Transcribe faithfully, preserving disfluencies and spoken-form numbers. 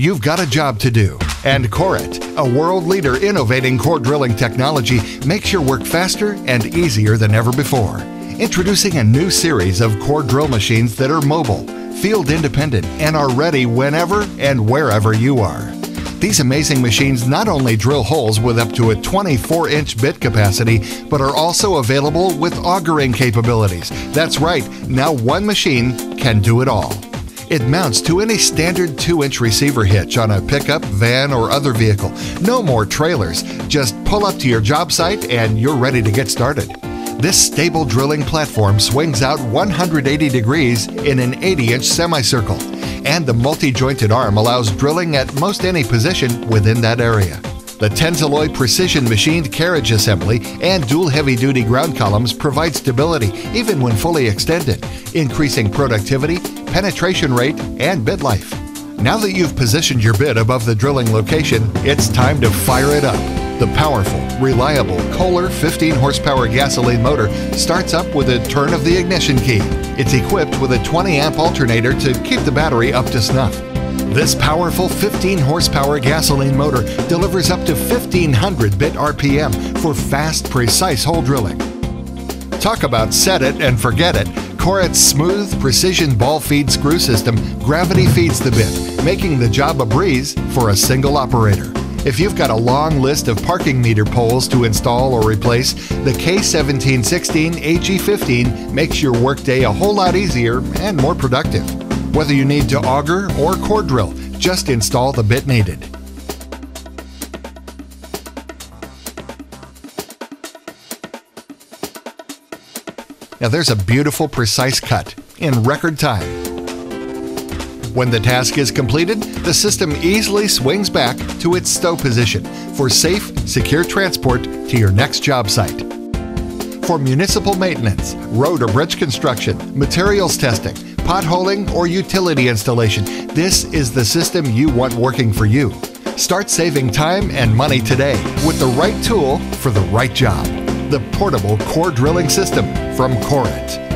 You've got a job to do, and K O R I T, a world leader innovating core drilling technology, makes your work faster and easier than ever before. Introducing a new series of core drill machines that are mobile, field independent, and are ready whenever and wherever you are. These amazing machines not only drill holes with up to a twenty-four inch bit capacity, but are also available with augering capabilities. That's right, now one machine can do it all. It mounts to any standard two inch receiver hitch on a pickup, van, or other vehicle. No more trailers. Just pull up to your job site and you're ready to get started. This stable drilling platform swings out one hundred eighty degrees in an eighty inch semicircle, and the multi-jointed arm allows drilling at most any position within that area. The Tensiloy precision machined carriage assembly and dual heavy-duty ground columns provide stability even when fully extended, increasing productivity, penetration rate, and bit life. Now that you've positioned your bit above the drilling location, it's time to fire it up. The powerful, reliable Kohler fifteen horsepower gasoline motor starts up with a turn of the ignition key. It's equipped with a twenty amp alternator to keep the battery up to snuff. This powerful fifteen horsepower gasoline motor delivers up to fifteen hundred bit R P M for fast, precise hole drilling. Talk about set it and forget it. K O R I T's smooth, precision ball feed screw system gravity feeds the bit, making the job a breeze for a single operator. If you've got a long list of parking meter poles to install or replace, the K seventeen sixteen A G fifteen makes your workday a whole lot easier and more productive. Whether you need to auger or core drill, just install the bit needed. Now there's a beautiful, precise cut in record time. When the task is completed, the system easily swings back to its stow position for safe, secure transport to your next job site. For municipal maintenance, road or bridge construction, materials testing, potholing, or utility installation, this is the system you want working for you. Start saving time and money today with the right tool for the right job. The portable core drilling system from K O R I T.